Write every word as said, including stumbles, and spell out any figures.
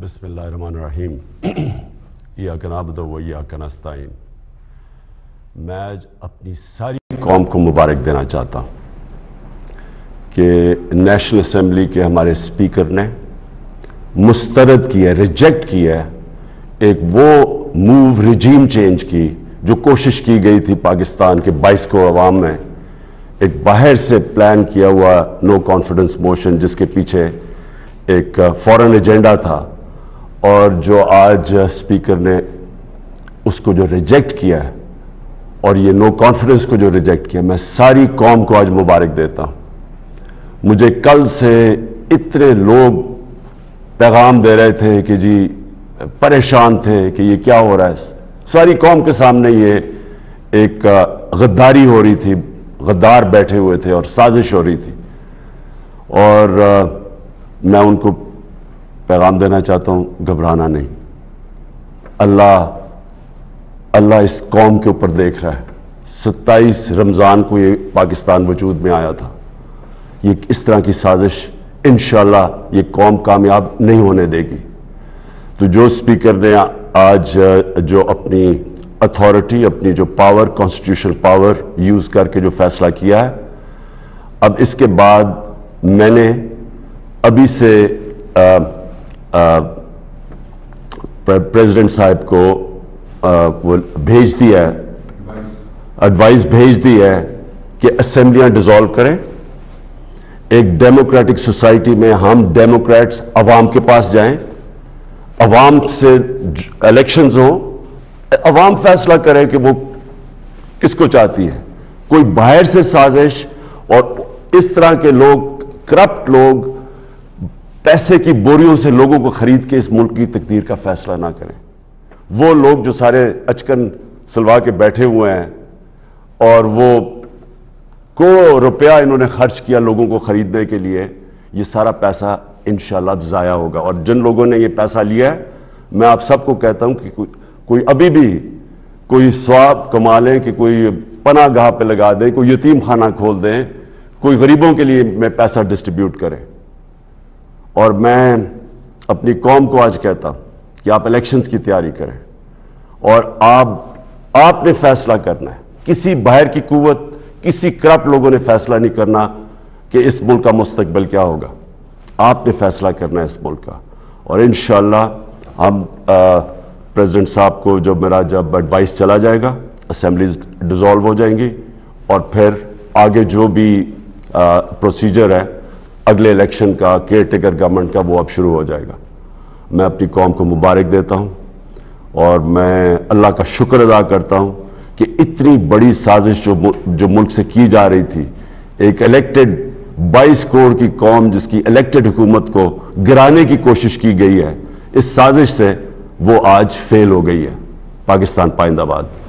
बिस्मिल्लाहिर्रहमानिर्रहीम इय्याका नअबुदु व इय्याका नस्ताईन। मैं आज अपनी सारी कौम को मुबारक देना चाहता हूँ कि नेशनल असम्बली के हमारे स्पीकर ने मुस्तरद किया, रिजेक्ट किया एक वो मूव रिजीम चेंज की जो कोशिश की गई थी पाकिस्तान के बाईस को अवाम में, एक बाहर से प्लान किया हुआ नो कॉन्फिडेंस मोशन जिसके पीछे एक फॉरेन एजेंडा था, और जो आज स्पीकर ने उसको जो रिजेक्ट किया है और ये नो कॉन्फिडेंस को जो रिजेक्ट किया, मैं सारी कौम को आज मुबारक देता हूँ। मुझे कल से इतने लोग पैगाम दे रहे थे कि जी परेशान थे कि ये क्या हो रहा है, सारी कौम के सामने ये एक गद्दारी हो रही थी, गद्दार बैठे हुए थे और साजिश हो रही थी। और आ, मैं उनको पैगाम देना चाहता हूँ, घबराना नहीं, अल्लाह अल्लाह इस कौम के ऊपर देख रहा है। सत्ताईस रमज़ान को ये पाकिस्तान वजूद में आया था, ये इस तरह की साजिश इंशाल्लाह ये कौम कामयाब नहीं होने देगी। तो जो स्पीकर ने आज जो अपनी अथॉरिटी, अपनी जो पावर, कॉन्स्टिट्यूशनल पावर यूज़ करके जो फैसला किया है, अब इसके बाद मैंने अभी से प्रेसिडेंट साहब को आ, वो भेज दिया है, एडवाइस भेज दी है कि असेंबलियां डिसॉल्व करें। एक डेमोक्रेटिक सोसाइटी में हम डेमोक्रेट्स अवाम के पास जाएं, अवाम से इलेक्शंस हों, अवाम फैसला करें कि वो किसको चाहती है। कोई बाहर से साजिश और इस तरह के लोग, करप्ट लोग, पैसे की बोरियों से लोगों को खरीद के इस मुल्क की तकदीर का फैसला ना करें। वो लोग जो सारे अचकन सलवा के बैठे हुए हैं और वो को रुपया इन्होंने खर्च किया लोगों को खरीदने के लिए, ये सारा पैसा इंशाल्लाह ज़ाया होगा। और जिन लोगों ने ये पैसा लिया है, मैं आप सबको कहता हूँ कि कोई कोई अभी भी कोई स्वाब कमा लें, कि कोई पनाह गाह पे लगा दें, कोई यतीम खाना खोल दें, कोई गरीबों के लिए मैं पैसा डिस्ट्रीब्यूट करें। और मैं अपनी कौम को आज कहता हूँ कि आप इलेक्शंस की तैयारी करें और आप आपने फैसला करना है, किसी बाहर की कुव्वत, किसी करप्ट लोगों ने फैसला नहीं करना कि इस मुल्क का मुस्तकबिल क्या होगा। आपने फैसला करना है इस मुल्क का। और इंशाल्लाह हम प्रेसिडेंट साहब को जब मेरा जब एडवाइस चला जाएगा, असेंबलीज डिसॉल्व हो जाएंगी और फिर आगे जो भी प्रोसीजर है अगले इलेक्शन का, केयर टेकर गवर्नमेंट का, वो अब शुरू हो जाएगा। मैं अपनी कौम को मुबारक देता हूँ और मैं अल्लाह का शुक्र अदा करता हूँ कि इतनी बड़ी साजिश जो जो मुल्क से की जा रही थी, एक इलेक्टेड बाईस करोड़ की कौम जिसकी इलेक्टेड हुकूमत को गिराने की कोशिश की गई है, इस साजिश से वो आज फेल हो गई है। पाकिस्तान पाइंदाबाद।